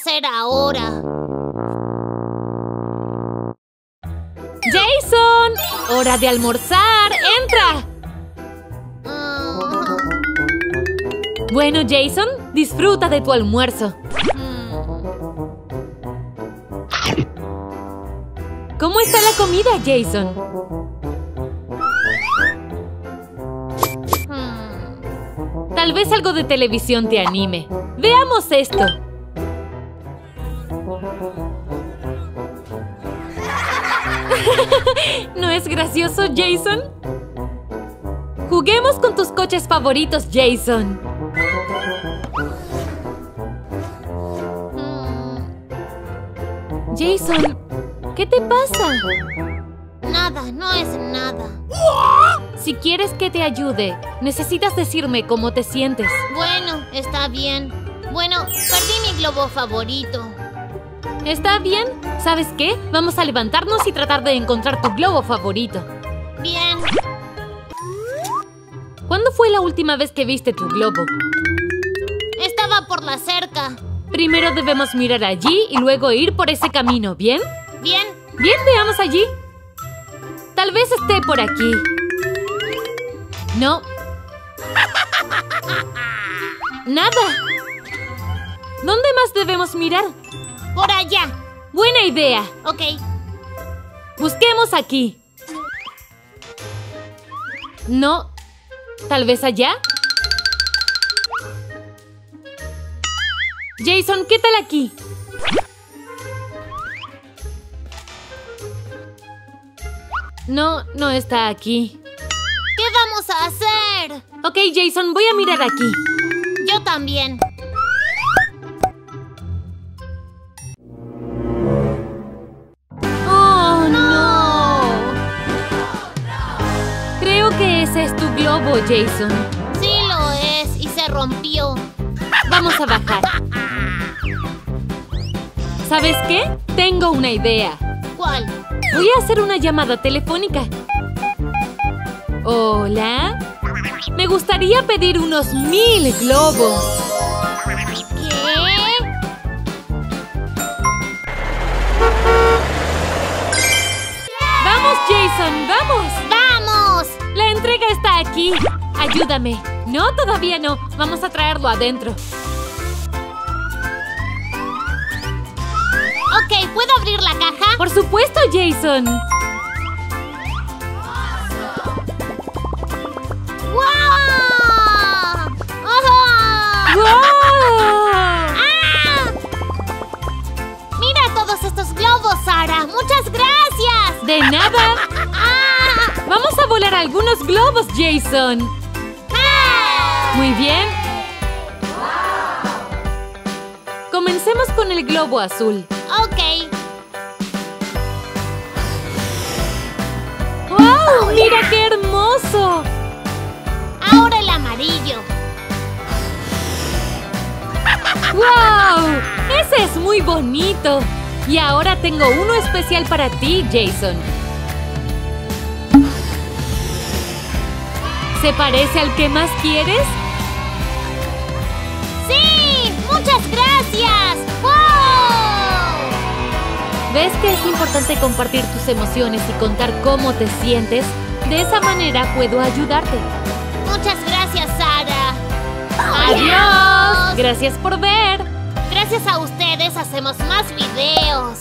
hacer ahora? ¡Jason! ¡Hora de almorzar! ¡Entra! Bueno, Jason, disfruta de tu almuerzo. ¿Cómo está la comida, Jason? Tal vez algo de televisión te anime. ¡Veamos esto! ¿No es gracioso, Jason? ¡Juguemos con tus coches favoritos, Jason! Jason, ¿qué te pasa? Nada, no es nada. Si quieres que te ayude, necesitas decirme cómo te sientes. Bueno, está bien. Bueno, perdí mi globo favorito. Está bien. ¿Sabes qué? Vamos a levantarnos y tratar de encontrar tu globo favorito. Bien. ¿Cuándo fue la última vez que viste tu globo? Estaba por la cerca. Primero debemos mirar allí y luego ir por ese camino, ¿bien? Bien. Bien, veamos allí. Tal vez esté por aquí. No. Nada. ¿Dónde más debemos mirar? Por allá. Buena idea. Ok. Busquemos aquí. No. ¿Tal vez allá? Jason, ¿qué tal aquí? No, no está aquí. ¿Qué vamos a hacer? Ok, Jason, voy a mirar aquí. Yo también. ¡Oh, no! Creo que ese es tu globo, Jason. Sí lo es, y se rompió. Vamos a bajar. ¿Sabes qué? Tengo una idea. ¿Cuál? Voy a hacer una llamada telefónica. Hola. Me gustaría pedir unos 1000 globos. ¿Qué? ¡Vamos, Jason! ¡Vamos! ¡Vamos! La entrega está aquí. Ayúdame. No, todavía no. Vamos a traerlo adentro. Ok, ¿puedo abrir la caja? Por supuesto, Jason. ¡Wow! ¡Oh! ¡Wow! ¡Ah! Mira todos estos globos, Sara. Muchas gracias. De nada. ¡Ah! Vamos a volar algunos globos, Jason. Muy bien. Comencemos con el globo azul. Ok. ¡Wow! Oh, ¡mira qué hermoso! Ahora el amarillo. ¡Wow! ¡Ese es muy bonito! Y ahora tengo uno especial para ti, Jason. ¿Se parece al que más quieres? ¡Sí! ¡Muchas gracias! ¡Wow! ¿Ves que es importante compartir tus emociones y contar cómo te sientes? De esa manera puedo ayudarte. Muchas gracias, Sara. ¡Adiós! Gracias por ver. Gracias a ustedes hacemos más videos.